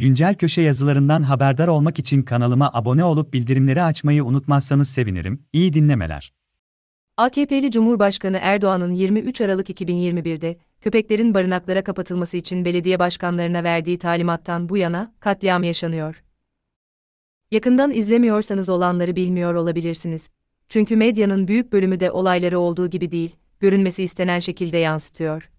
Güncel köşe yazılarından haberdar olmak için kanalıma abone olup bildirimleri açmayı unutmazsanız sevinirim. İyi dinlemeler. AKP'li Cumhurbaşkanı Erdoğan'ın 23 Aralık 2021'de köpeklerin barınaklara kapatılması için belediye başkanlarına verdiği talimattan bu yana katliam yaşanıyor. Yakından izlemiyorsanız olanları bilmiyor olabilirsiniz. Çünkü medyanın büyük bölümü de olayları olduğu gibi değil, görünmesi istenen şekilde yansıtıyor.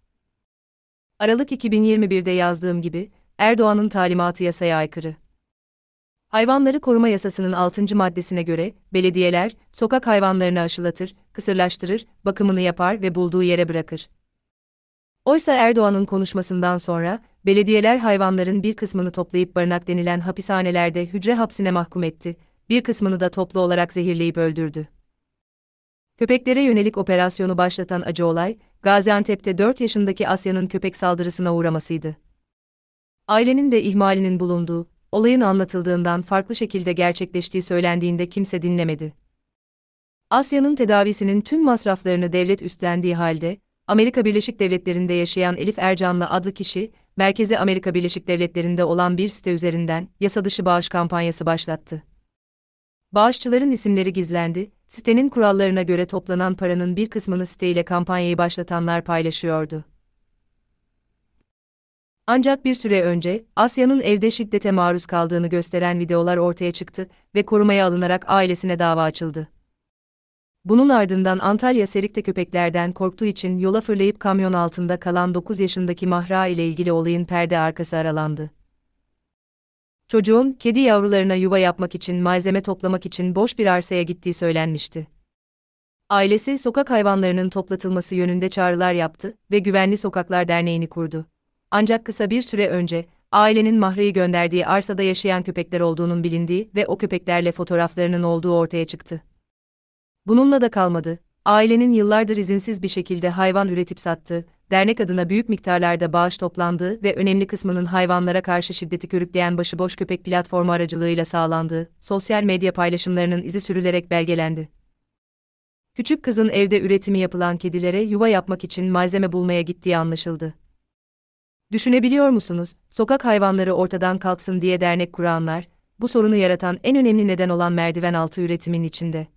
Aralık 2021'de yazdığım gibi, Erdoğan'ın talimatı yasaya aykırı. Hayvanları koruma yasasının 6. maddesine göre, belediyeler, sokak hayvanlarını aşılatır, kısırlaştırır, bakımını yapar ve bulduğu yere bırakır. Oysa Erdoğan'ın konuşmasından sonra, belediyeler hayvanların bir kısmını toplayıp barınak denilen hapishanelerde hücre hapsine mahkum etti, bir kısmını da toplu olarak zehirleyip öldürdü. Köpeklere yönelik operasyonu başlatan acı olay, Gaziantep'te 4 yaşındaki Asya'nın köpek saldırısına uğramasıydı. Ailenin de ihmalinin bulunduğu, olayın anlatıldığından farklı şekilde gerçekleştiği söylendiğinde kimse dinlemedi. Asya'nın tedavisinin tüm masraflarını devlet üstlendiği halde, Amerika Birleşik Devletleri'nde yaşayan Elif Ercanlı adlı kişi, merkezi Amerika Birleşik Devletleri'nde olan bir site üzerinden yasa dışı bağış kampanyası başlattı. Bağışçıların isimleri gizlendi, sitenin kurallarına göre toplanan paranın bir kısmını siteyle kampanyayı başlatanlar paylaşıyordu. Ancak bir süre önce, Asya'nın evde şiddete maruz kaldığını gösteren videolar ortaya çıktı ve korumaya alınarak ailesine dava açıldı. Bunun ardından Antalya Serik'te köpeklerden korktuğu için yola fırlayıp kamyon altında kalan 9 yaşındaki Mahra ile ilgili olayın perde arkası aralandı. Çocuğun, kedi yavrularına yuva yapmak için malzeme toplamak için boş bir arsaya gittiği söylenmişti. Ailesi sokak hayvanlarının toplatılması yönünde çağrılar yaptı ve Güvenli Sokaklar Derneği'ni kurdu. Ancak kısa bir süre önce, ailenin Mahra'yı gönderdiği arsada yaşayan köpekler olduğunun bilindiği ve o köpeklerle fotoğraflarının olduğu ortaya çıktı. Bununla da kalmadı, ailenin yıllardır izinsiz bir şekilde hayvan üretip sattığı, dernek adına büyük miktarlarda bağış toplandığı ve önemli kısmının hayvanlara karşı şiddeti körükleyen Başıboş Köpek platformu aracılığıyla sağlandığı, sosyal medya paylaşımlarının izi sürülerek belgelendi. Küçük kızın evde üretimi yapılan kedilere yuva yapmak için malzeme bulmaya gittiği anlaşıldı. Düşünebiliyor musunuz, sokak hayvanları ortadan kalksın diye dernek kuranlar, bu sorunu yaratan en önemli neden olan merdiven altı üretimin içinde.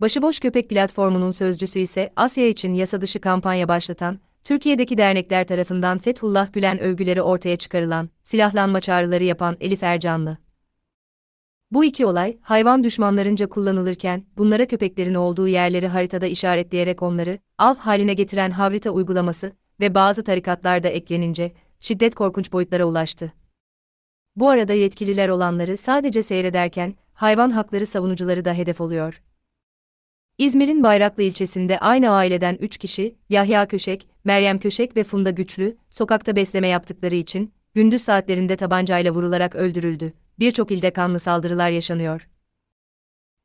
Başıboş Köpek platformunun sözcüsü ise Asya için yasa dışı kampanya başlatan, Türkiye'deki dernekler tarafından Fethullah Gülen övgüleri ortaya çıkarılan, silahlanma çağrıları yapan Elif Ercanlı. Bu iki olay, hayvan düşmanlarınca kullanılırken, bunlara köpeklerin olduğu yerleri haritada işaretleyerek onları, av haline getiren Harita uygulaması ve bazı tarikatlar da eklenince, şiddet korkunç boyutlara ulaştı. Bu arada yetkililer olanları sadece seyrederken, hayvan hakları savunucuları da hedef oluyor. İzmir'in Bayraklı ilçesinde aynı aileden 3 kişi, Yahya Köşek, Meryem Köşek ve Funda Güçlü, sokakta besleme yaptıkları için, gündüz saatlerinde tabancayla vurularak öldürüldü. Birçok ilde kanlı saldırılar yaşanıyor.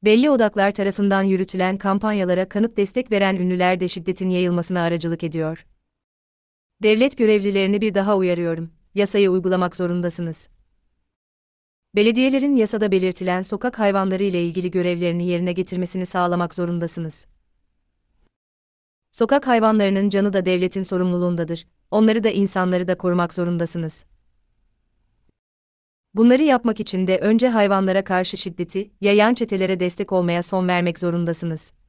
Belli odaklar tarafından yürütülen kampanyalara kanıp destek veren ünlüler de şiddetin yayılmasına aracılık ediyor. Devlet görevlilerini bir daha uyarıyorum, yasayı uygulamak zorundasınız. Belediyelerin yasada belirtilen sokak hayvanları ile ilgili görevlerini yerine getirmesini sağlamak zorundasınız. Sokak hayvanlarının canı da devletin sorumluluğundadır, onları da insanları da korumak zorundasınız. Bunları yapmak için de önce hayvanlara karşı şiddeti yayan çetelere destek olmaya son vermek zorundasınız.